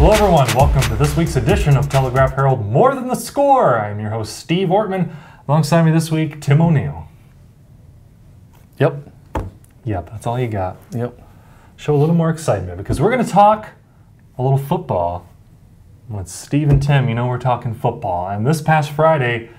Hello everyone, welcome to this week's edition of Telegraph Herald More Than the Score. I'm your host Steve Ortman. Alongside me this week, Tim O'Neill. Yep, that's all you got. Yep. Show a little more excitement because we're going to talk a little football. With Steve and Tim, you know we're talking football. And this past Friday,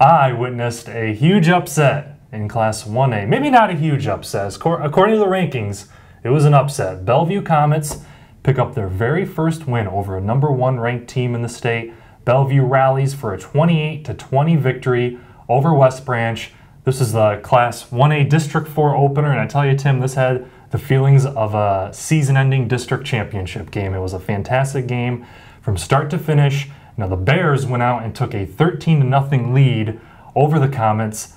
I witnessed a huge upset in Class 1A. Maybe not a huge upset. According to the rankings, it was an upset. Bellevue Comets pick up their very first win over a #1 ranked team in the state. Bellevue rallies for a 28-20 victory over West Branch. This is the Class 1A District 4 opener, and I tell you, Tim, this had the feelings of a season-ending district championship game. It was a fantastic game from start to finish. Now the Bears went out and took a 13-0 lead over the Comets.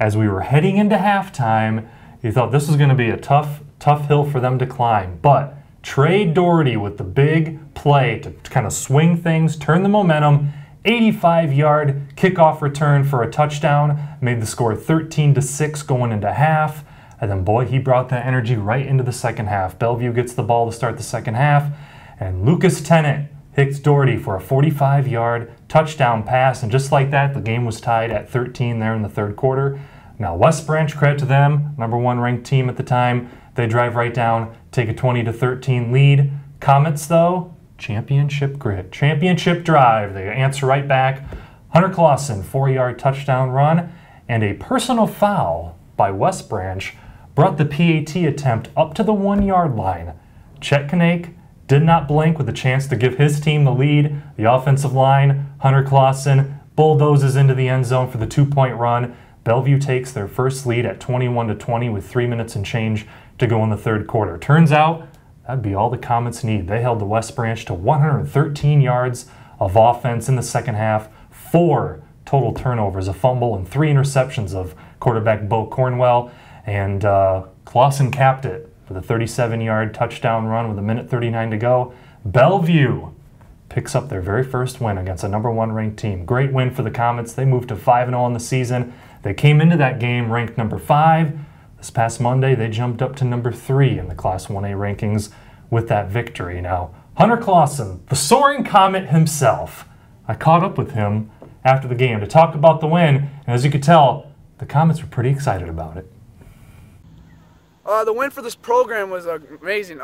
As we were heading into halftime, you thought this was going to be a tough hill for them to climb, but Trey Doherty with the big play to kind of swing things, turn the momentum, 85-yard kickoff return for a touchdown, made the score 13-6 going into half, and then boy, he brought that energy right into the second half. Bellevue gets the ball to start the second half, and Lucas Tennant hits Doherty for a 45-yard touchdown pass, and just like that, the game was tied at 13 there in the third quarter. Now West Branch, credit to them, #1 ranked team at the time, they drive right down, take a 20-13 lead. Comets, though, championship grit, championship drive. They answer right back. Hunter Clasen, 4-yard touchdown run, and a personal foul by West Branch brought the PAT attempt up to the 1-yard line. Chet Knaik did not blink with a chance to give his team the lead. The offensive line, Hunter Clasen, bulldozes into the end zone for the 2-point run. Bellevue takes their first lead at 21-20 with 3 minutes and change to go in the third quarter. Turns out that'd be all the Comets need. They held the West Branch to 113 yards of offense in the second half, 4 total turnovers, a fumble, and 3 interceptions of quarterback Bo Cornwell, and Clasen capped it for the 37-yard touchdown run with 1:39 to go. Bellevue picks up their very first win against a #1 ranked team. Great win for the Comets. They moved to 5-0 on the season. They came into that game ranked #5. This past Monday, they jumped up to #3 in the Class 1A rankings with that victory. Now, Hunter Clasen, the soaring Comet himself, I caught up with him after the game to talk about the win, and as you could tell, the Comets were pretty excited about it. The win for this program was amazing.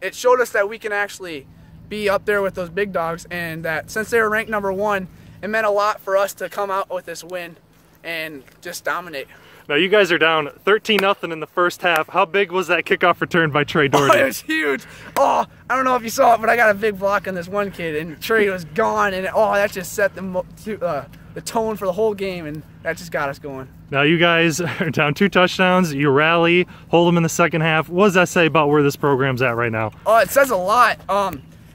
It showed us that we can actually be up there with those big dogs, and that since they were ranked #1, it meant a lot for us to come out with this win and just dominate. Now you guys are down 13-0 in the first half. How big was that kickoff return by Trey Doherty? Oh, it was huge. Oh, I don't know if you saw it, but I got a big block on this one kid, and Trey was gone, and oh, that just set the tone for the whole game, and that just got us going. Now you guys are down 2 touchdowns. You rally, hold them in the second half. What does that say about where this program's at right now? Oh, it says a lot.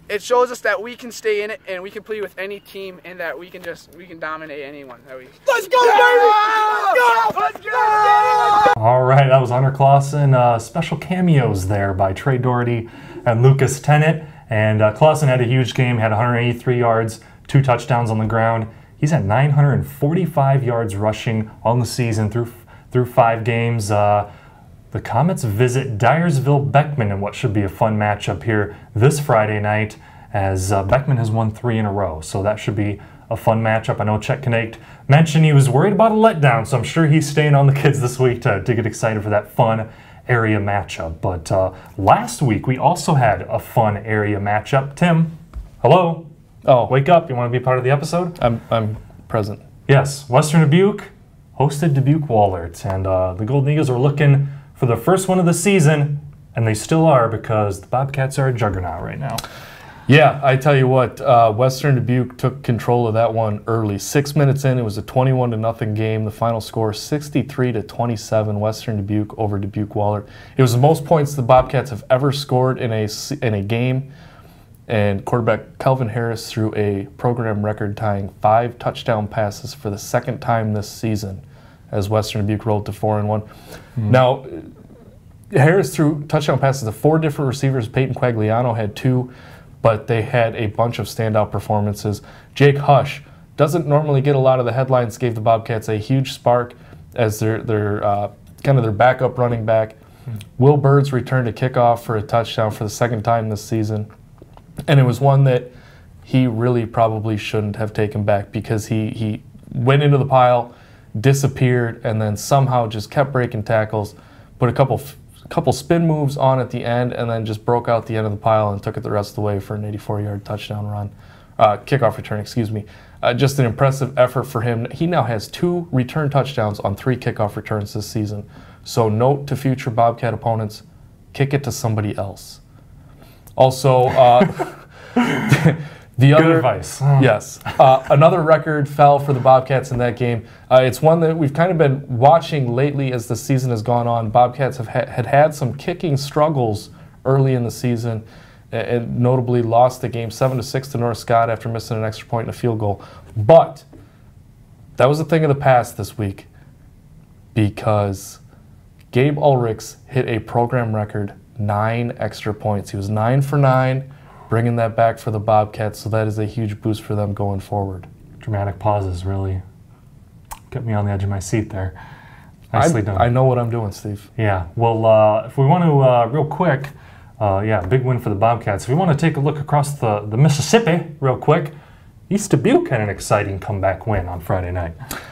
It shows us that we can stay in it, and we can play with any team, and that we can dominate anyone. Let's go, baby! Let's go! All right, that was Hunter Clasen. Special cameos there by Trey Doherty and Lucas Tennant. And Clasen had a huge game, had 183 yards, 2 touchdowns on the ground. He's at 945 yards rushing on the season through 5 games. The Comets visit Dyersville-Beckman in what should be a fun matchup here this Friday night, as Beckman has won 3 in a row, so that should be a fun matchup. I know Chet Knaik mentioned he was worried about a letdown, so I'm sure he's staying on the kids this week to get excited for that fun area matchup. But last week, we also had a fun area matchup. Tim, hello. Oh. Wake up. You want to be part of the episode? I'm present. Yes. Western Dubuque hosted Dubuque Wahlert, and the Golden Eagles are looking for the first one of the season, and they still are because the Bobcats are a juggernaut right now. Yeah, I tell you what, Western Dubuque took control of that one early. 6 minutes in, it was a 21-0 game. The final score, 63-27, Western Dubuque over Dubuque Wahlert. It was the most points the Bobcats have ever scored in a game, and quarterback Calvin Harris threw a program record-tying 5 touchdown passes for the 2nd time this season, as Western Dubuque rolled to 4-1. Mm-hmm. Now, Harris threw touchdown passes to 4 different receivers. Peyton Quagliano had 2, but they had a bunch of standout performances. Jake Hush doesn't normally get a lot of the headlines, gave the Bobcats a huge spark as their backup running back. Mm-hmm. Will Birds returned a kickoff for a touchdown for the 2nd time this season. And it was one that he really probably shouldn't have taken back, because he went into the pile, disappeared, and then somehow just kept breaking tackles, put a couple spin moves on at the end, and then just broke out the end of the pile and took it the rest of the way for an 84-yard touchdown run. Kickoff return, excuse me. Just an impressive effort for him. He now has 2 return touchdowns on 3 kickoff returns this season. So note to future Bobcat opponents, kick it to somebody else. Also, the other advice. Yes, another record fell for the Bobcats in that game. It's one that we've kind of been watching lately as the season has gone on. Bobcats have had some kicking struggles early in the season, and notably lost the game 7-6 to North Scott after missing an extra point and a field goal. But that was a thing of the past this week, because Gabe Ulrichs hit a program record 9 extra points. He was 9 for 9, bringing that back for the Bobcats, so that is a huge boost for them going forward. Dramatic pauses really kept me on the edge of my seat there. Nicely done. I know what I'm doing, Steve. Yeah, well, if we want to, real quick, yeah, big win for the Bobcats. If we want to take a look across the Mississippi real quick, East Dubuque had an exciting comeback win on Friday night.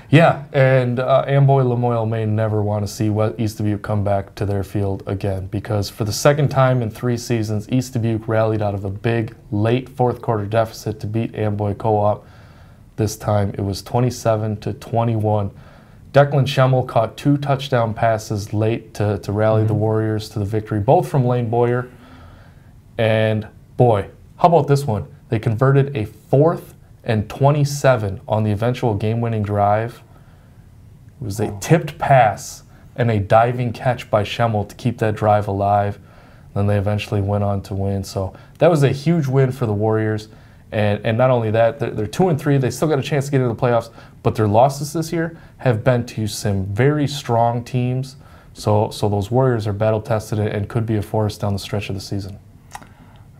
Yeah, and Amboy-Lemoyle may never want to see East Dubuque come back to their field again, because for the second time in 3 seasons, East Dubuque rallied out of a big late fourth quarter deficit to beat Amboy Co-op. This time it was 27-21. Declan Schemmel caught 2 touchdown passes late to rally the Warriors to the victory, both from Lane Boyer. And boy, how about this one? They converted a 4th and 27 on the eventual game-winning drive. It was a tipped pass and a diving catch by Schemmel to keep that drive alive. Then they eventually went on to win. So that was a huge win for the Warriors. And not only that, they're 2-3. They still got a chance to get into the playoffs, but their losses this year have been to some very strong teams. So those Warriors are battle-tested and could be a force down the stretch of the season.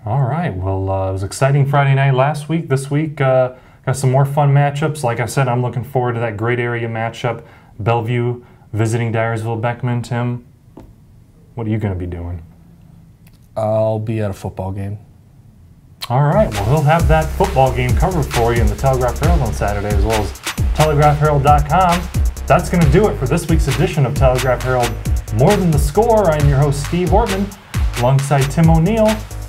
All right. Well, it was exciting Friday night last week. This week, got some more fun matchups. Like I said, I'm looking forward to that great area matchup. Bellevue visiting Dyersville-Beckman. Tim, what are you going to be doing? I'll be at a football game. All right. Well, we'll have that football game covered for you in the Telegraph Herald on Saturday, as well as TelegraphHerald.com. That's going to do it for this week's edition of Telegraph Herald More Than the Score. I'm your host, Steve Ortman, alongside Tim O'Neill.